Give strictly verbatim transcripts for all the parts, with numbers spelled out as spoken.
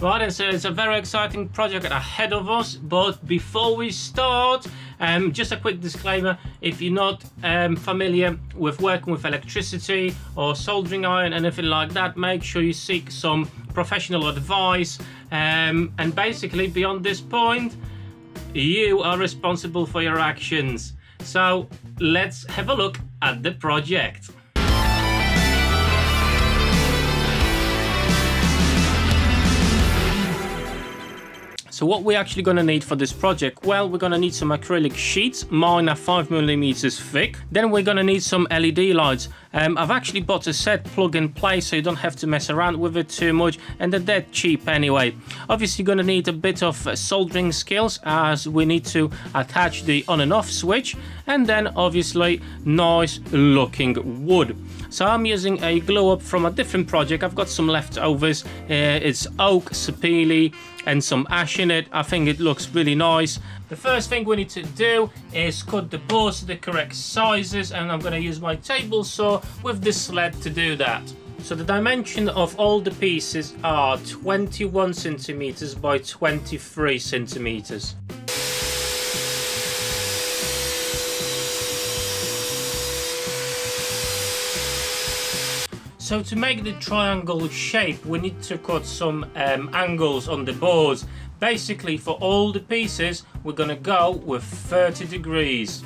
Right, and so it's a very exciting project ahead of us, but before we start, um, just a quick disclaimer. If you're not um, familiar with working with electricity or soldering iron, anything like that, make sure you seek some professional advice. Um, and basically, beyond this point, you are responsible for your actions. So let's have a look at the project. So what we're actually going to need for this project, well, we're going to need some acrylic sheets. Mine are five millimeters thick. Then we're going to need some L E D lights. Um, I've actually bought a set plug and play, so you don't have to mess around with it too much, and they're dead cheap anyway. Obviously, you're going to need a bit of soldering skills, as we need to attach the on and off switch, and then obviously nice looking wood. So I'm using a glue up from a different project. I've got some leftovers. Uh, it's oak, sapele, and some ash in it. I think it looks really nice. The first thing we need to do is cut the boards to the correct sizes, and I'm going to use my table saw with the sled to do that. So the dimension of all the pieces are twenty-one centimeters by twenty-three centimeters. So to make the triangle shape, we need to cut some um, angles on the boards. Basically, for all the pieces, we're gonna go with thirty degrees.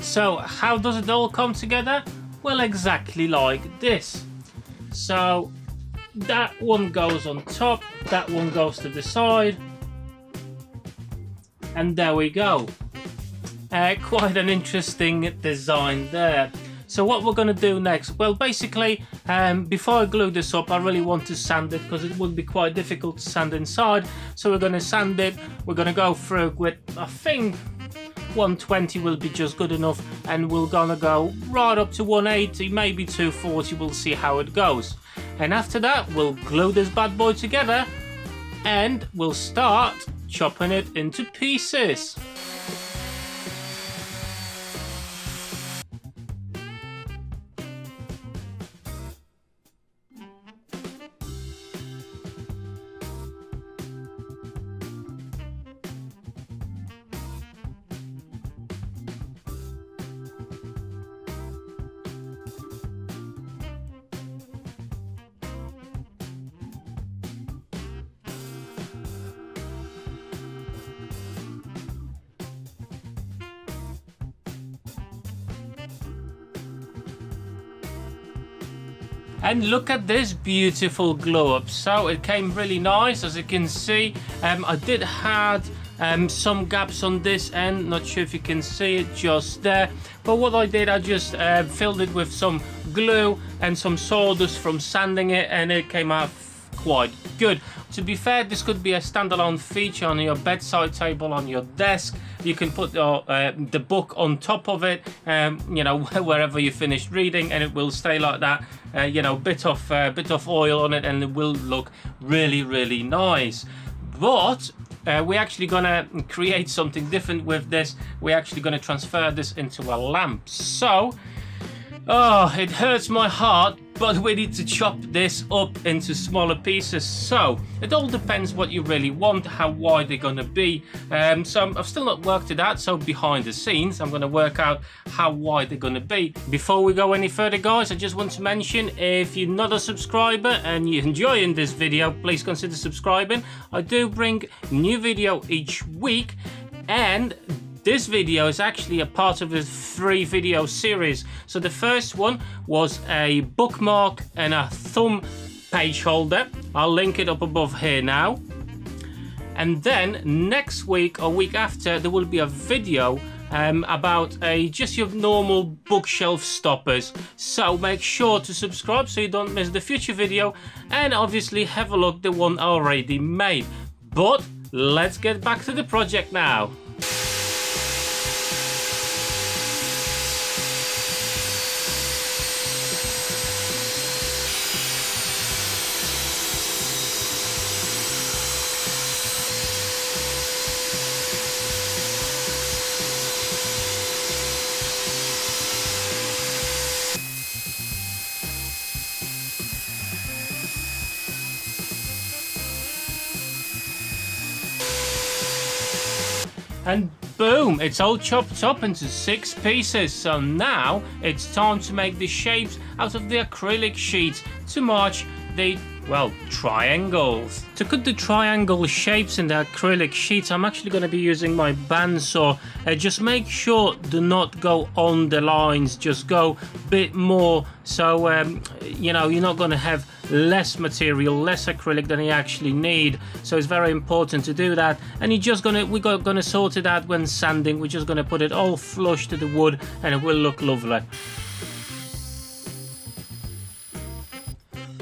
So how does it all come together? Well, exactly like this. So that one goes on top, that one goes to the side, and there we go. Uh, quite an interesting design there. So what we're going to do next, well, basically, um, before I glue this up, I really want to sand it, because it would be quite difficult to sand inside. So we're going to sand it. We're going to go through with, I think, one twenty will be just good enough, and we're gonna go right up to one eighty, maybe two forty. We'll see how it goes, and after that we'll glue this bad boy together and we'll start chopping it into pieces. And look at this beautiful glue up. So it came really nice, as you can see. Um, I did add um, some gaps on this end, not sure if you can see it just there. But what I did, I just uh, filled it with some glue and some sawdust from sanding it, and it came out quite good. To be fair, this could be a standalone feature on your bedside table, on your desk. You can put your, uh, the book on top of it, um, you know, wherever you finish reading, and it will stay like that. Uh, you know, bit of uh, bit of oil on it, and it will look really, really nice. But uh, we're actually gonna create something different with this. We're actually gonna transfer this into a lamp. So, oh, it hurts my heart, but we need to chop this up into smaller pieces. So it all depends what you really want, how wide they're gonna be. Um, so I've still not worked it out, so behind the scenes I'm gonna work out how wide they're gonna be. Before we go any further, guys, I just want to mention, if you're not a subscriber and you're enjoying this video, please consider subscribing. I do bring new video each week, and this video is actually a part of a three video series. So the first one was a bookmark and a thumb page holder. I'll link it up above here now. And then next week or week after, there will be a video um, about a, just your normal bookshelf stoppers. So make sure to subscribe so you don't miss the future video, and obviously have a look at the one already made. But let's get back to the project now. And boom, it's all chopped up into six pieces. So now it's time to make the shapes out of the acrylic sheets to match the, well, triangles. To cut the triangle shapes in the acrylic sheets, I'm actually going to be using my bandsaw. Uh, just make sure do not go on the lines, just go a bit more. So, um, you know, you're not going to have less material, less acrylic than you actually need. So it's very important to do that. And you're just gonna, we're gonna sort it out when sanding. We're just gonna put it all flush to the wood and it will look lovely.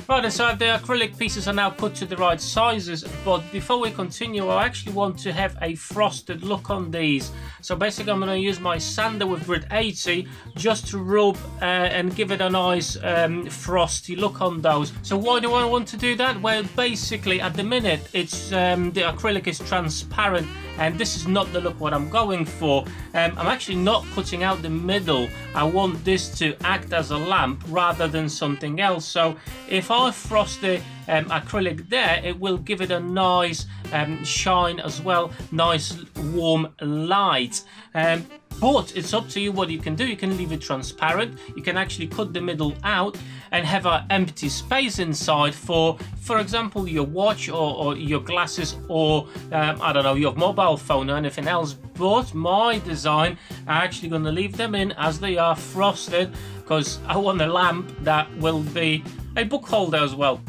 Right, and so the acrylic pieces are now cut to the right sizes, but before we continue, I actually want to have a frosted look on these. So basically I'm going to use my sander with grit eighty just to rub uh, and give it a nice um, frosty look on those. So why do I want to do that? Well, basically at the minute it's um, the acrylic is transparent, and this is not the look what I'm going for. Um, I'm actually not cutting out the middle. I want this to act as a lamp rather than something else. So if I frost the um, acrylic there, it will give it a nice um, shine as well, nice warm light. Um, But it's up to you what you can do. You can leave it transparent, you can actually cut the middle out and have an empty space inside for, for example, your watch or, or your glasses or, um, I don't know, your mobile phone or anything else. But my design, I'm actually going to leave them in as they are frosted, because I want a lamp that will be a book holder as well.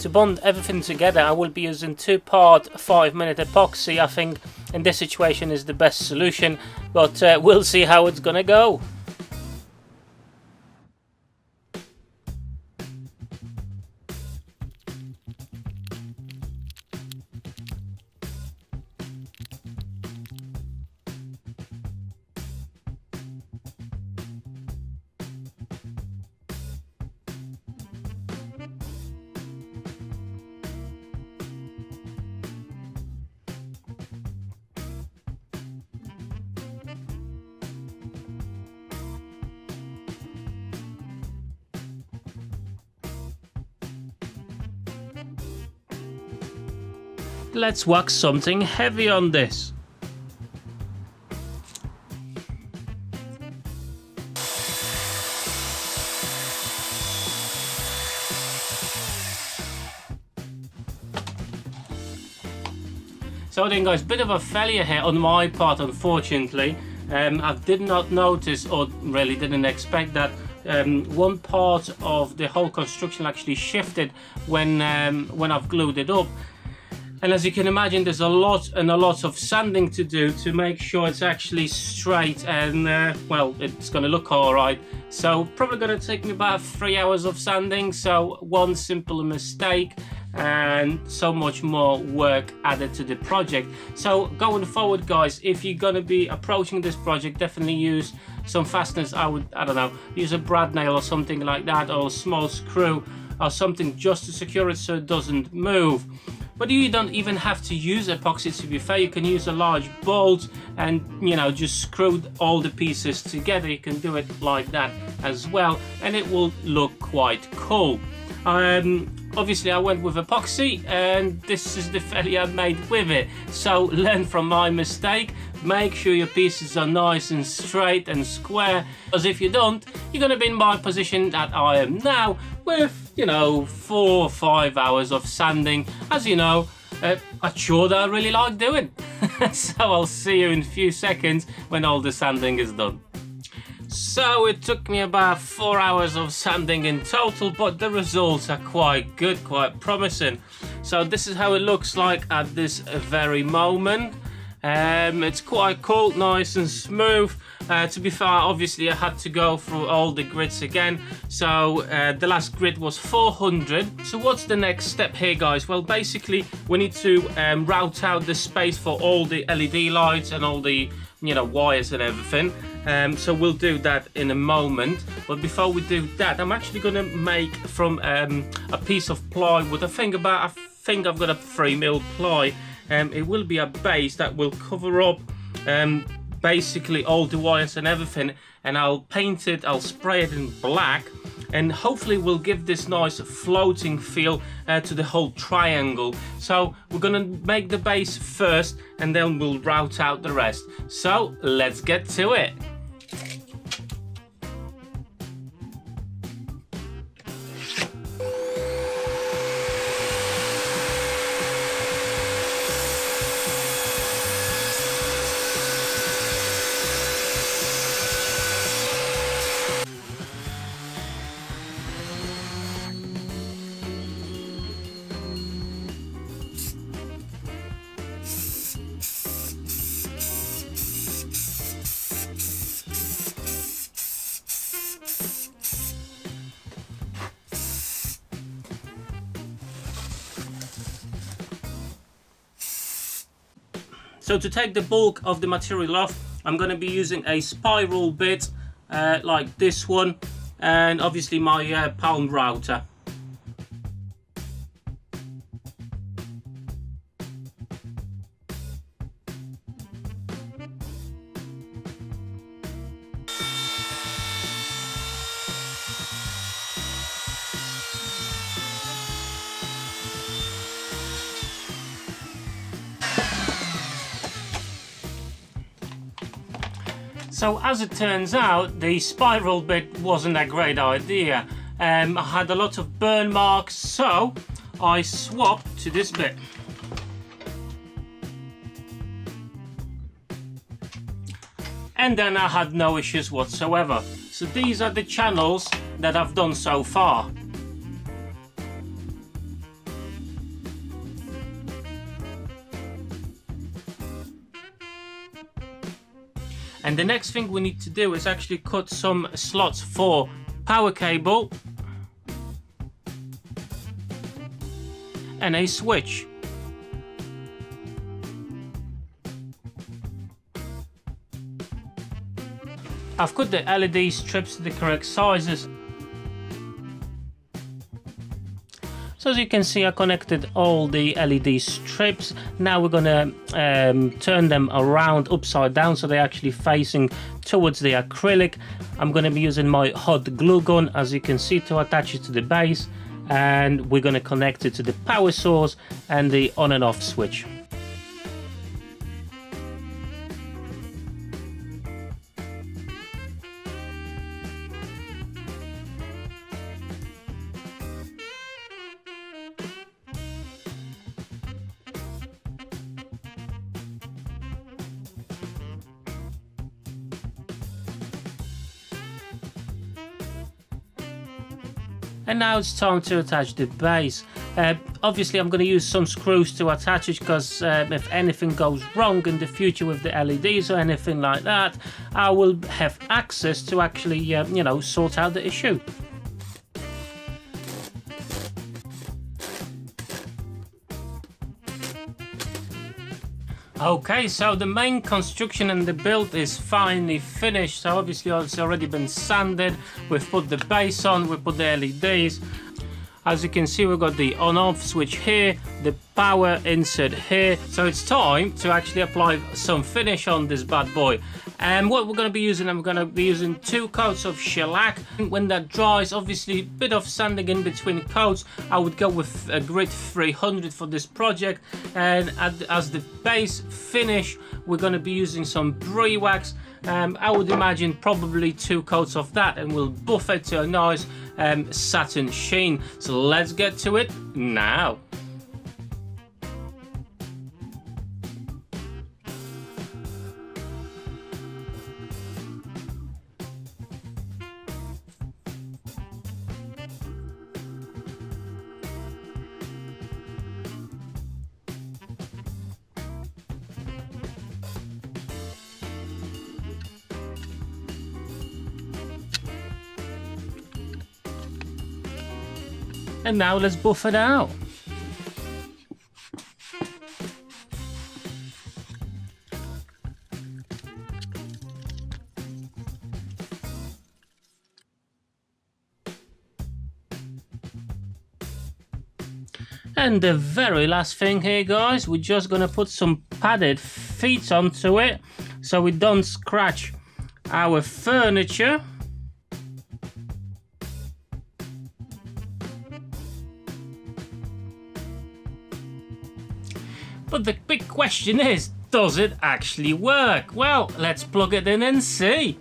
To bond everything together, I will be using two-part five-minute epoxy. I think in this situation is the best solution, but uh, we'll see how it's gonna go. Let's wax something heavy on this. So then guys, bit of a failure here on my part, unfortunately. Um, I did not notice, or really didn't expect that Um, one part of the whole construction actually shifted when, um, when I've glued it up. And as you can imagine, there's a lot and a lot of sanding to do to make sure it's actually straight and, uh, well, it's going to look all right. So probably going to take me about three hours of sanding. So one simple mistake and so much more work added to the project. So going forward, guys, if you're going to be approaching this project, definitely use some fasteners. I would, I don't know, use a brad nail or something like that, or a small screw or something just to secure it so it doesn't move. But you don't even have to use epoxy, to be fair. You can use a large bolt and, you know, just screw all the pieces together. You can do it like that as well, and it will look quite cool. Um, obviously I went with epoxy, and this is the failure I made with it. So learn from my mistake. Make sure your pieces are nice and straight and square, because if you don't, you're going to be in my position that I am now with, you know, four or five hours of sanding. As you know, uh, a chore that I really like doing. So I'll see you in a few seconds when all the sanding is done. So it took me about four hours of sanding in total, but the results are quite good, quite promising. So this is how it looks like at this very moment. Um, it's quite cool, nice and smooth. Uh, to be fair, obviously I had to go through all the grids again. So uh, the last grid was four hundred. So what's the next step here, guys? Well, basically we need to um, route out the space for all the L E D lights and all the, you know, wires and everything. Um, so we'll do that in a moment. But before we do that, I'm actually going to make from um, a piece of plywood. I think about, I think I've got a three mil ply. Um, it will be a base that will cover up um, basically all the wires and everything, and I'll paint it, I'll spray it in black, and hopefully we'll give this nice floating feel uh, to the whole triangle. So we're gonna make the base first and then we'll route out the rest. So let's get to it. So to take the bulk of the material off, I'm going to be using a spiral bit uh, like this one, and obviously my uh, palm router. So as it turns out, the spiral bit wasn't a great idea. Um, I had a lot of burn marks, so I swapped to this bit. And then I had no issues whatsoever. So these are the channels that I've done so far. And the next thing we need to do is actually cut some slots for power cable and a switch. I've cut the L E D strips to the correct sizes. So as you can see, I connected all the L E D strips. Now we're gonna um, turn them around upside down so they're actually facing towards the acrylic. I'm gonna be using my hot glue gun, as you can see, to attach it to the base, and we're gonna connect it to the power source and the on and off switch. And now it's time to attach the base. Uh, obviously I'm going to use some screws to attach it, because um, if anything goes wrong in the future with the L E Ds or anything like that, I will have access to actually uh, you know, sort out the issue. Okay, so the main construction and the build is finally finished. So obviously it's already been sanded, we've put the base on, we put the L E Ds. As you can see, we've got the on-off switch here, the power insert here. So it's time to actually apply some finish on this bad boy. And what we're going to be using, I'm going to be using two coats of shellac. When that dries, obviously a bit of sanding in between coats. I would go with a grit three hundred for this project. And as the base finish, we're going to be using some Brie wax. Um, I would imagine probably two coats of that, and we'll buff it to a nice um, satin sheen. So let's get to it now. And now let's buff it out. And the very last thing here, guys, we're just gonna put some padded feet onto it so we don't scratch our furniture. But the big question is, does it actually work? Well, let's plug it in and see.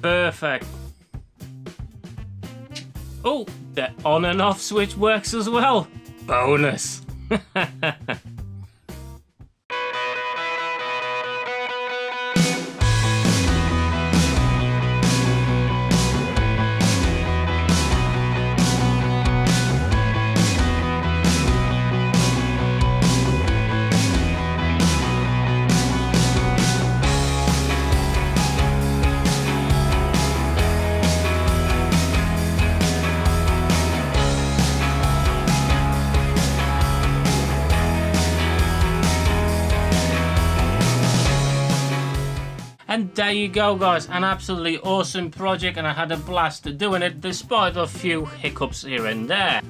Perfect. Oh, the on and off switch works as well. Bonus. And there you go, guys, an absolutely awesome project, and I had a blast doing it despite a few hiccups here and there.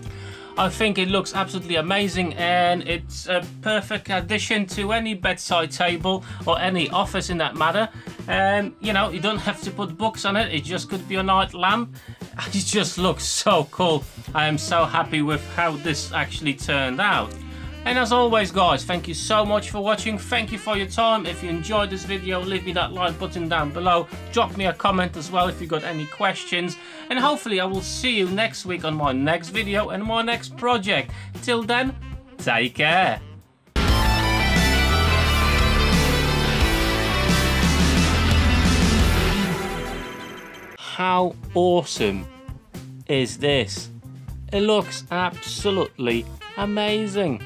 I think it looks absolutely amazing, and it's a perfect addition to any bedside table or any office in that matter. And um, you know, you don't have to put books on it, it just could be a night lamp. It just looks so cool. I am so happy with how this actually turned out. And as always, guys, thank you so much for watching. Thank you for your time. If you enjoyed this video, leave me that like button down below. Drop me a comment as well if you got any questions. And hopefully I will see you next week on my next video and my next project. Till then, take care. How awesome is this? It looks absolutely amazing.